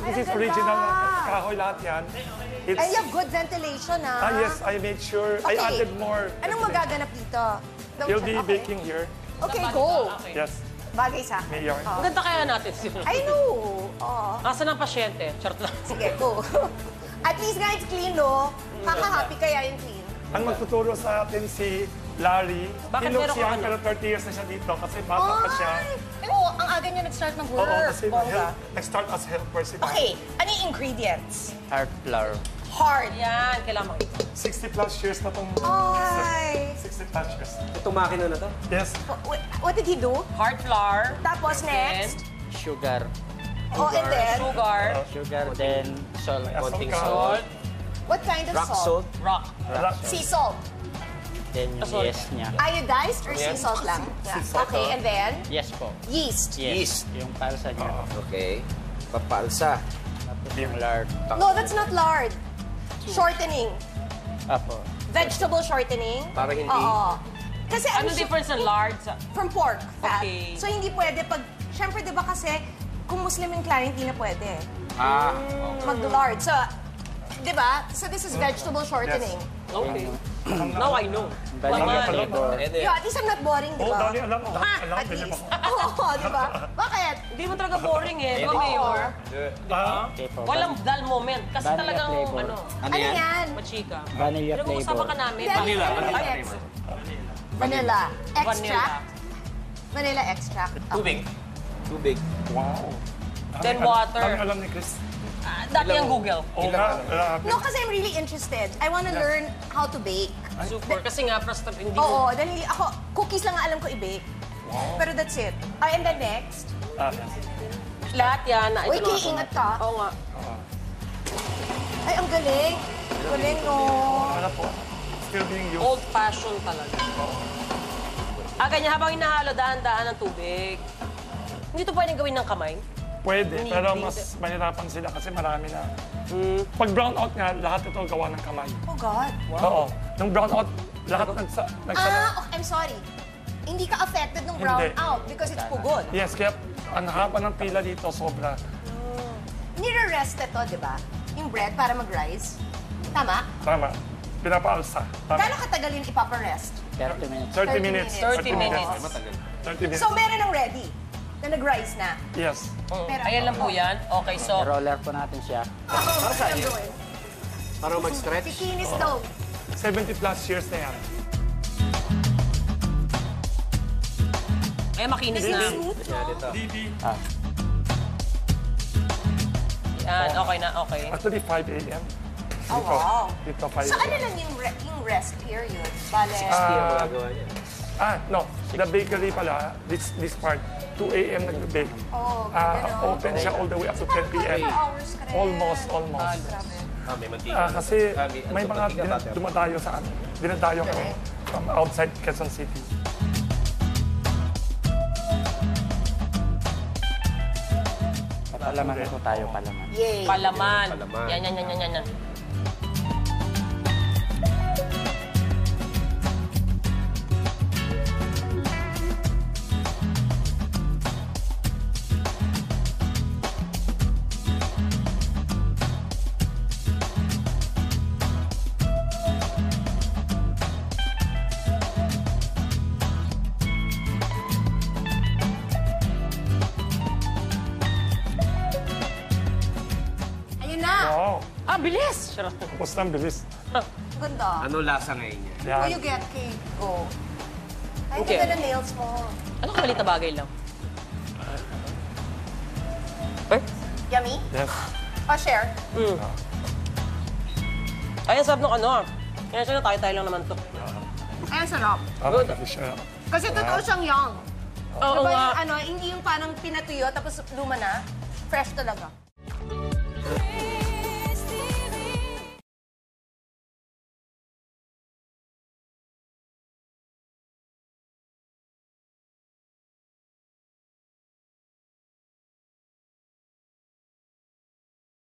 This is original kahoy lahat yan. It's... I have good ventilation, ah. Ah, yes, I made sure. Okay. I added more. Anong magaganap dito? You'll be baking here. Okay, go. Yes. Bagay sa akin. Maganda kaya natin siya. I know. Nasa ng pasyente. Chart lang. Sige, go. At least nga it's clean, no? Kaka-happy kaya yung clean. Ang magtuturo sa atin si Larry. He looks young, pero 30 years na siya dito kasi bata pa siya. Oo, ang aga niya nag-start ng work. Oo, kasi nag-start as helper si Larry. Okay, ano yung ingredients? Heart flour. Hard. Yan, kailangan makita. 60 plus years na itong... Ay! 60 plus years. Itong makina na ito? Yes. What did he do? Heart flour. Tapos next? Sugar. Oh, and then? Sugar. Sugar, then salt. Konting salt. What kind of salt? Rock salt. Rock. Sea salt. Then yung yeast niya. Iodized or sea salt lang? Okay, and then? Yes po. Yeast. Yeast. Yung palsa niya. Okay. Papalsa. Tapos yung lard. No, that's not lard. Shortening. Apo. Vegetable shortening. Para hindi. Oo. Kasi ano difference ng lard? From pork fat. Okay. So hindi pwede pag... Siyempre, di ba kasi, kung Muslim yung client, hindi na pwede. Ah. Mag-lard. So, di ba? So this is vegetable shortening. Okay. Now I know. Yeah, at least I'm not boring, di ba? Oo, dali alam mo. At least. Oo, di ba? Bakit? Hindi mo talaga boring eh. Diba, Mayor? Walang dull moment. Kasi talagang, ano? Ano yan? Machika. Vanilla flavor. Pinag-uusapan ka namin. Vanilla. Vanilla. Extract. Vanilla extract. Tubig. Tubig. Wow. Then water. Dami alam ni Chris. Dati ang Google. No, kasi I'm really interested. I want to learn how to bake. Super, kasi nga, prosto, hindi mo... Oo, dahil ako, cookies lang alam ko i-bake. Pero that's it. And then next? Lahat yan. Uy, kiingat ka. Oo nga. Ay, ang galing. Galing, no. Wala po. Still being used. Old-fashioned talaga. Ah, ganyan, habang hinahalo, dahan-dahan ng tubig. Hindi ito pwedeng gawin ng kamay? Pwede, pero mas mahirapan sila kasi marami na. Pag brown out nga, lahat ito gawa ng kamay. Oh God! Wow. Oo. Nung brown out, lahat nagsala. Ah, I'm sorry. Hindi ka affected nung brown out because it's pugod. Yes, kaya ang haba ng pila dito, sobra. Nire-rest ito, di ba? Yung bread para mag-rise. Tama? Tama. Pinapaalsa. Kano katagal yung ipaparest? 30 minutes. 30 minutes. 30 minutes. So meron ng ready? Na nag-rise na? Yes. Ayan lang po yan. Okay, so... Roller po natin siya. Para saan yun? Para mag-stretch? Bikinis daw. 70 plus years na yan. Ayan, makinis na. DB. Ayan, okay na, okay. Actually, 5 a.m. Oh, wow. Dito, 5 a.m. So, ano lang yung rest period? Bale... 6 p.m. wala gawa niya. Ah, no. The bakery pala, this part, 2 a.m. nag-bake. Oh, gano'n. Open siya all the way up to 10 p.m. Almost, almost. May mantika. Kasi may mga dumadayo sa amin. Dinadayo kami from outside Quezon City. Palaman ko tayo, palaman. Yay! Palaman. Yan, yan, yan, yan, yan. Bilis! Tapos na ang bilis. Ganda. Ano lasa ngayon niya? Oh, you get cake. Go. Ay, ganda na nails mo. Anong kabalit na bagay lang? Yummy? Yes. Oh, share. Ay, ang sarap nung ano. Kaya siya na tayo-tayo lang naman ito. Ay, ang sarap. Kasi totoo siyang young. Oo nga. Hindi yung parang pinatuyo tapos luma na. Fresh talaga.